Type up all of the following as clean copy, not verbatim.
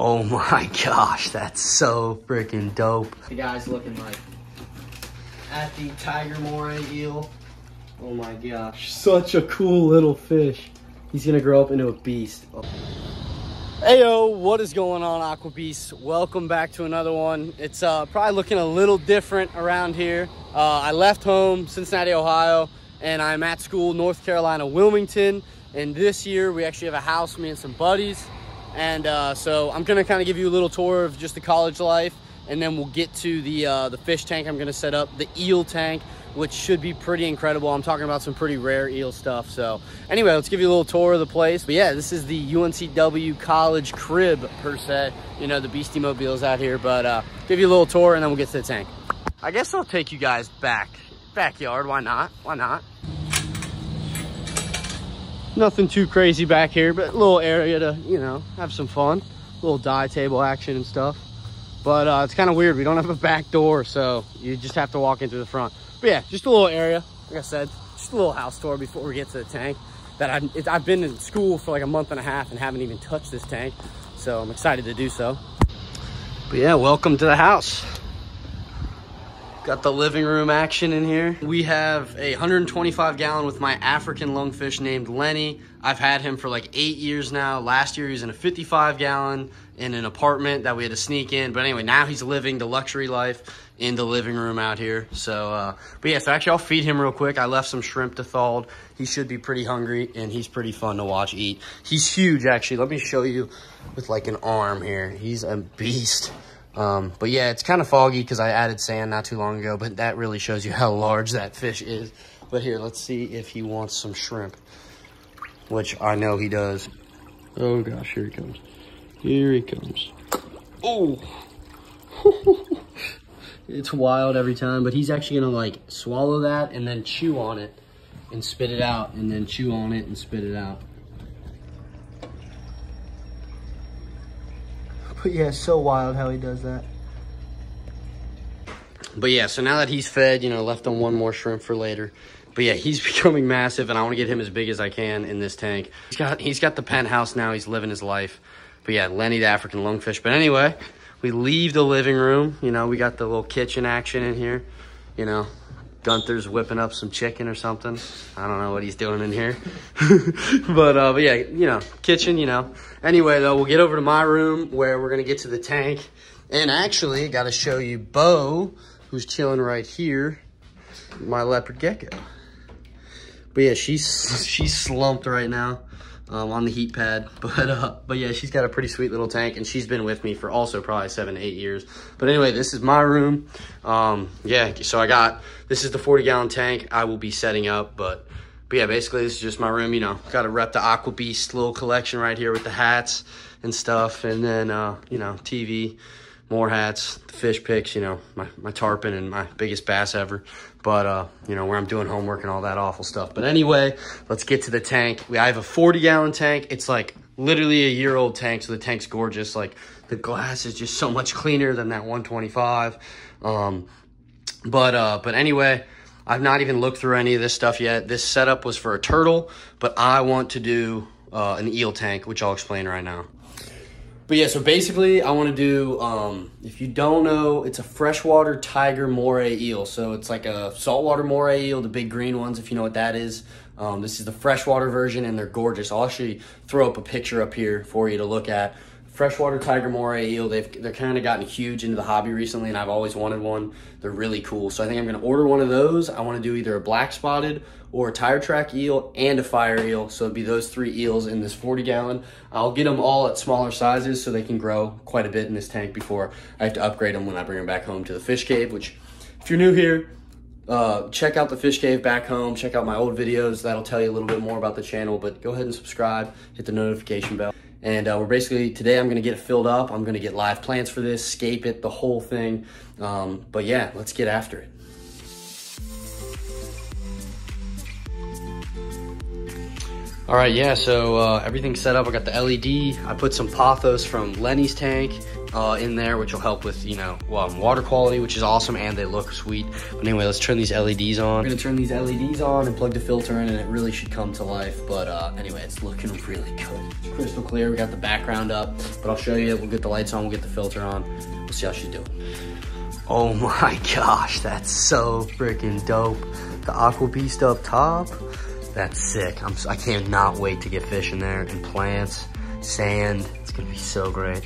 Oh my gosh, that's so freaking dope. The guy's looking like at the Tiger Moray eel. Oh my gosh, such a cool little fish. He's gonna grow up into a beast. Oh. Heyo, what is going on, Aqua Beasts? Welcome back to another one. It's probably looking a little different around here. I left home, Cincinnati, Ohio, and I'm at school, North Carolina, Wilmington. And this year we actually have a house, me and some buddies. And so I'm gonna kind of give you a little tour of just the college life, and then we'll get to the fish tank I'm gonna set up, the eel tank, which should be pretty incredible. I'm talking about some pretty rare eel stuff. So anyway, let's give you a little tour of the place. But yeah, this is the UNCW college crib per se. You know, the Beastie Mobile's out here, but give you a little tour and then we'll get to the tank. I guess I'll take you guys backyard. Why not? Why not? Nothing too crazy back here, but a little area to, you know, have some fun. A little die table action and stuff. But it's kind of weird. We don't have a back door, so you just have to walk in through the front. But yeah, just a little area. Like I said, just a little house tour before we get to the tank. That I've been in school for like a month and a half and haven't even touched this tank. So I'm excited to do so. But yeah, welcome to the house. Got the living room action in here. We have a 125 gallon with my African lungfish named Lenny. I've had him for like 8 years now. Last year he was in a 55 gallon in an apartment that we had to sneak in. But anyway, now he's living the luxury life in the living room out here. So, but yeah, so actually I'll feed him real quick. I left some shrimp to thawed. He should be pretty hungry and he's pretty fun to watch eat. He's huge actually. Let me show you with like an arm here. He's a beast. But yeah, it's kind of foggy because I added sand not too long ago, but that really shows you how large that fish is. But here, let's see if he wants some shrimp, which I know he does. Oh gosh, here he comes. Here he comes. Oh, it's wild every time, but he's actually going to like swallow that and then chew on it and spit it out and then chew on it and spit it out. But yeah, it's so wild how he does that. But yeah, so now that he's fed, you know, left him one more shrimp for later. But yeah, he's becoming massive, and I want to get him as big as I can in this tank. He's got the penthouse now. He's living his life. But yeah, Lenny the African lungfish. But anyway, we leave the living room. You know, we got the little kitchen action in here. You know, Gunther's whipping up some chicken or something. I don't know what he's doing in here. But yeah, you know, kitchen, you know. Anyway, though, we'll get over to my room where we're going to get to the tank. And actually, got to show you Bo, who's chilling right here, my leopard gecko. But yeah, she's slumped right now on the heat pad. But yeah, she's got a pretty sweet little tank, and she's been with me for also probably 7 to 8 years. But anyway, this is my room. Yeah, so this is the 40-gallon tank I will be setting up, But yeah, basically this is just my room, you know. Got to rep the Aqua Beast little collection right here with the hats and stuff. And then, you know, TV, more hats, fish pics, you know, my tarpon and my biggest bass ever. But, you know, where I'm doing homework and all that awful stuff. But anyway, let's get to the tank. I have a 40-gallon tank. It's like literally a year-old tank, so the tank's gorgeous. Like the glass is just so much cleaner than that 125. But anyway, I've not even looked through any of this stuff yet. This setup was for a turtle, but I want to do an eel tank, which I'll explain right now. But yeah, so basically I want to do, if you don't know, it's a freshwater Tiger Moray eel. So it's like a saltwater Moray eel, the big green ones, if you know what that is. This is the freshwater version and they're gorgeous. I'll actually throw up a picture up here for you to look at. Freshwater Tiger Moray eel, they're kind of gotten huge into the hobby recently, and I've always wanted one. They're really cool. So I think I'm going to order one of those. I want to do either a black spotted or a tire track eel and a fire eel. So it'd be those three eels in this 40 gallon. I'll get them all at smaller sizes so they can grow quite a bit in this tank before I have to upgrade them when I bring them back home to the fish cave, which if you're new here, check out the fish cave back home. Check out my old videos. That'll tell you a little bit more about the channel, but go ahead and subscribe, hit the notification bell. And we're basically, today I'm going to get it filled up. I'm going to get live plants for this, scape it, the whole thing. But yeah, let's get after it. All right, yeah, so everything's set up. I got the LED. I put some pothos from Lenny's tank in there, which will help with, you know, water quality, which is awesome, and they look sweet. But anyway, let's turn these LEDs on. We're gonna turn these LEDs on and plug the filter in, and it really should come to life. But anyway, it's looking really good. It's crystal clear. We got the background up, but I'll show you. We'll get the lights on, we'll get the filter on. We'll see how she's doing. Oh my gosh, that's so freaking dope. The Aqua Beast up top. That's sick. I cannot wait to get fish in there, and plants, sand. It's gonna be so great.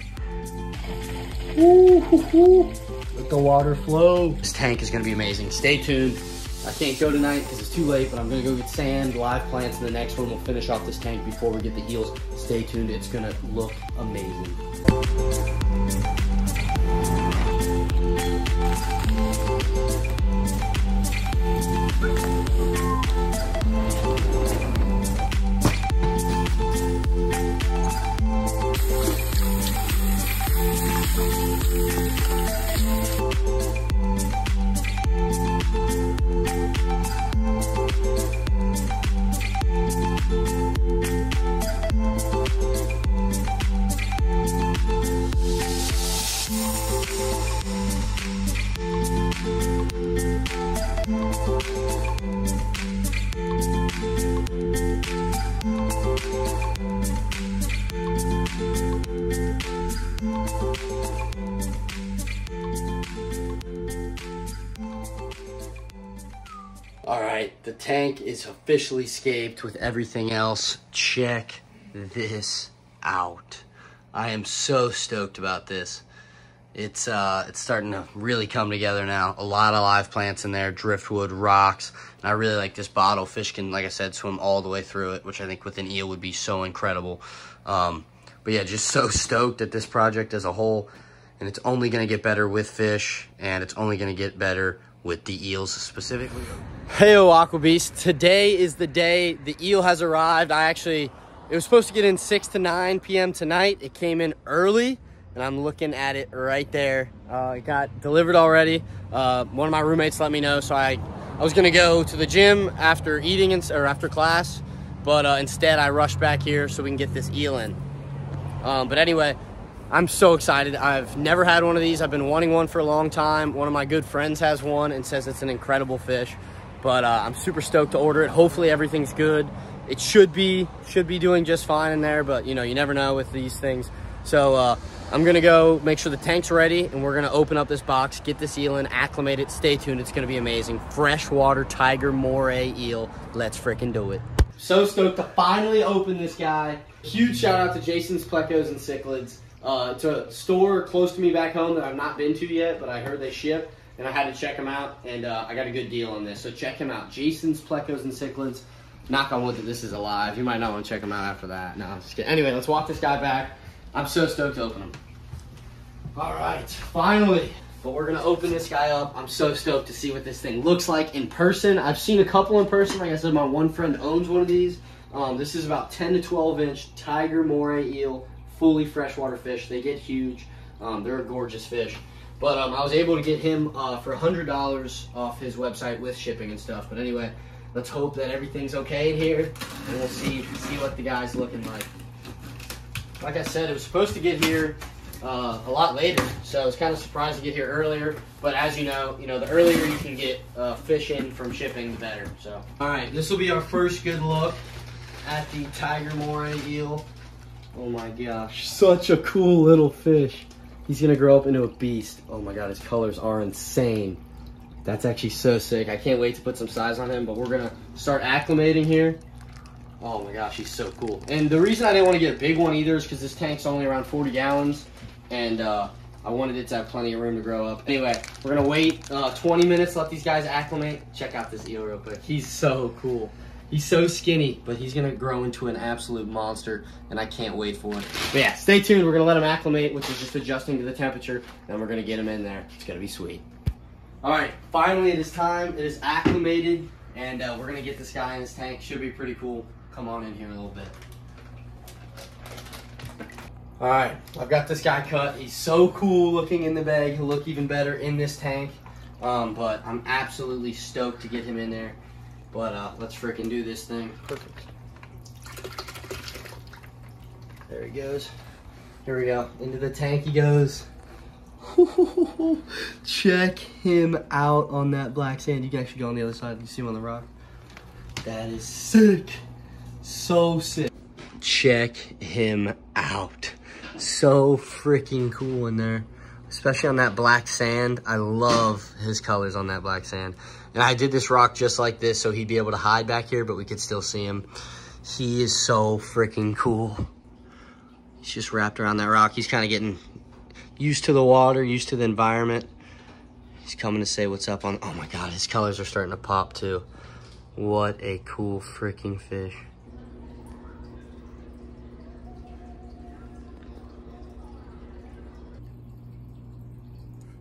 Ooh, hoo, hoo. Let the water flow. This tank is gonna be amazing. Stay tuned. I can't go tonight because it's too late, but I'm gonna go get sand, live plants, and the next one will finish off this tank before we get the eels. Stay tuned, it's gonna look amazing. All right, the tank is officially scaped with everything else. Check this out. I am so stoked about this. It's starting to really come together now. A lot of live plants in there, driftwood, rocks. And I really like this bottle. Fish can, like I said, swim all the way through it, which I think with an eel would be so incredible. But yeah, just so stoked at this project as a whole. And it's only gonna get better with fish, and it's only gonna get better with the eels specifically. Heyo, Aqua Beast. Today is the day. The eel has arrived. It was supposed to get in 6 to 9 p.m. tonight. It came in early, and I'm looking at it right there. It got delivered already. One of my roommates let me know, so I was gonna go to the gym after eating or after class, but instead I rushed back here so we can get this eel in. But anyway, I'm so excited. I've never had one of these. I've been wanting one for a long time. One of my good friends has one and says it's an incredible fish, but I'm super stoked to order it. Hopefully everything's good. It should be doing just fine in there, but you know, you never know with these things. So I'm gonna go make sure the tank's ready, and we're gonna open up this box, get this eel in, acclimate it. Stay tuned, it's gonna be amazing. Freshwater Tiger Moray Eel. Let's frickin' do it. So stoked to finally open this guy. Huge shout out to Jason's Plecos and Cichlids. It's a store close to me back home that I've not been to yet, but I heard they ship, and I had to check them out, and I got a good deal on this, so check him out. Jason's Plecos and Cichlids. Knock on wood that this is alive. You might not want to check him out after that. No, I'm just kidding. Anyway, let's walk this guy back. I'm so stoked to open him. All right, finally. But we're going to open this guy up. I'm so stoked to see what this thing looks like in person. I've seen a couple in person. Like I said, my one friend owns one of these. This is about 10 to 12 inch Tiger Moray Eel. Fully freshwater fish. They get huge. They're a gorgeous fish, but I was able to get him for $100 off his website with shipping and stuff. But anyway, let's hope that everything's okay in here, and we'll see what the guy's looking like. Like I said, it was supposed to get here a lot later, so it's kind of surprised to get here earlier. But as you know, the earlier you can get fish in from shipping, the better. So all right, this will be our first good look at the Tiger Moray eel. Oh my gosh, such a cool little fish. He's gonna grow up into a beast. Oh my god, his colors are insane. That's actually so sick. I can't wait to put some size on him, but we're gonna start acclimating here. Oh my gosh, he's so cool. And the reason I didn't want to get a big one either is because this tank's only around 40 gallons, and I wanted it to have plenty of room to grow up. Anyway, we're gonna wait 20 minutes, let these guys acclimate. Check out this eel real quick. He's so cool. He's so skinny, but he's gonna grow into an absolute monster, and I can't wait for it. But yeah, stay tuned. We're gonna let him acclimate, which is just adjusting to the temperature, and we're gonna get him in there. It's gonna be sweet. All right, finally it is time. It is acclimated, and we're gonna get this guy in his tank. Should be pretty cool. Come on in here a little bit. All right, I've got this guy cut. He's so cool looking in the bag. He'll look even better in this tank, but I'm absolutely stoked to get him in there. But let's freaking do this thing. Perfect. There he goes. Here we go. Into the tank he goes. Check him out on that black sand. You can actually go on the other side. You see him on the rock. That is sick. So sick. Check him out. So freaking cool in there. Especially on that black sand. I love his colors on that black sand. And I did this rock just like this so he'd be able to hide back here, but we could still see him. He is so freaking cool. He's just wrapped around that rock. He's kind of getting used to the water, used to the environment. He's coming to say what's up on... Oh my God, his colors are starting to pop too. What a cool freaking fish.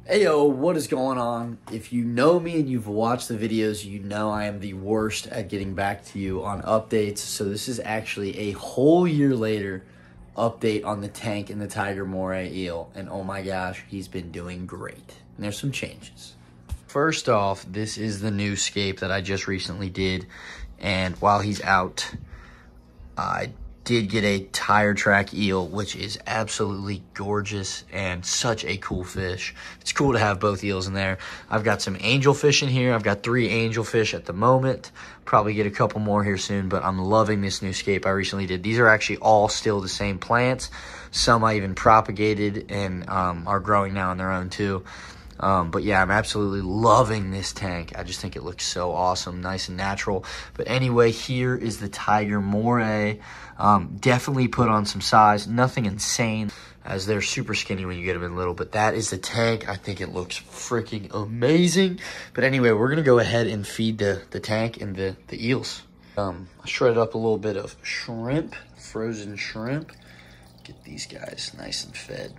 Hey yo, what is going on? If you know me and you've watched the videos, you know I am the worst at getting back to you on updates. So this is actually a whole year later update on the tank and the Tiger Moray eel. And oh my gosh, he's been doing great. And there's some changes. First off, this is the new scape that I just recently did. And while he's out, I did get a tire track eel, which is absolutely gorgeous and such a cool fish. It's cool to have both eels in there. I've got some angelfish in here. I've got 3 angelfish at the moment. Probably get a couple more here soon, but I'm loving this new scape I recently did. These are actually all still the same plants. Some I even propagated and are growing now on their own too. But yeah, I'm absolutely loving this tank. I just think it looks so awesome, nice and natural. But anyway, here is the Tiger Moray. Definitely put on some size, nothing insane, as they're super skinny when you get them in little. But that is the tank. I think it looks freaking amazing. But anyway, we're gonna go ahead and feed the tank and the eels. I shredded up a little bit of shrimp, frozen shrimp. Get these guys nice and fed.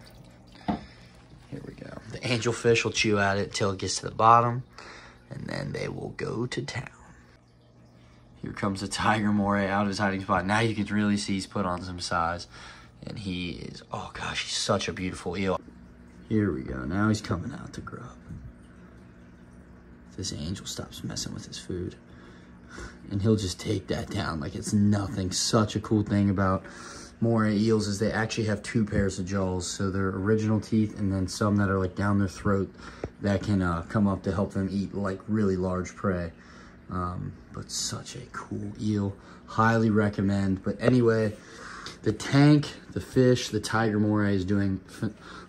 Here we go. The angelfish will chew at it till it gets to the bottom, and then they will go to town. Here comes the Tiger Moray out of his hiding spot. Now you can really see he's put on some size, and he is, oh gosh, he's such a beautiful eel. Here we go. Now he's coming out to grub. This angel stops messing with his food, and he'll just take that down like it's nothing. Such a cool thing about Moray eels is they actually have 2 pairs of jaws, so their original teeth and then some that are like down their throat that can come up to help them eat like really large prey. But such a cool eel, highly recommend. But anyway, the tank, the fish, the Tiger Moray is doing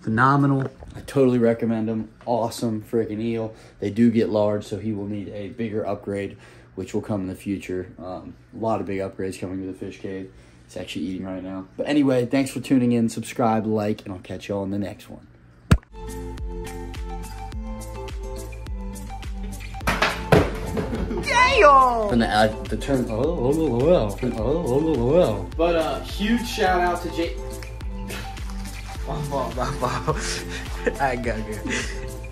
phenomenal. I totally recommend them. Awesome freaking eel. They do get large, so he will need a bigger upgrade, which will come in the future. A lot of big upgrades coming to the fish cave. It's actually eating right now. But anyway, thanks for tuning in. Subscribe, like, and I'll catch y'all in the next one. Damn! The term, oh. But huge shout out to Jay. I got you.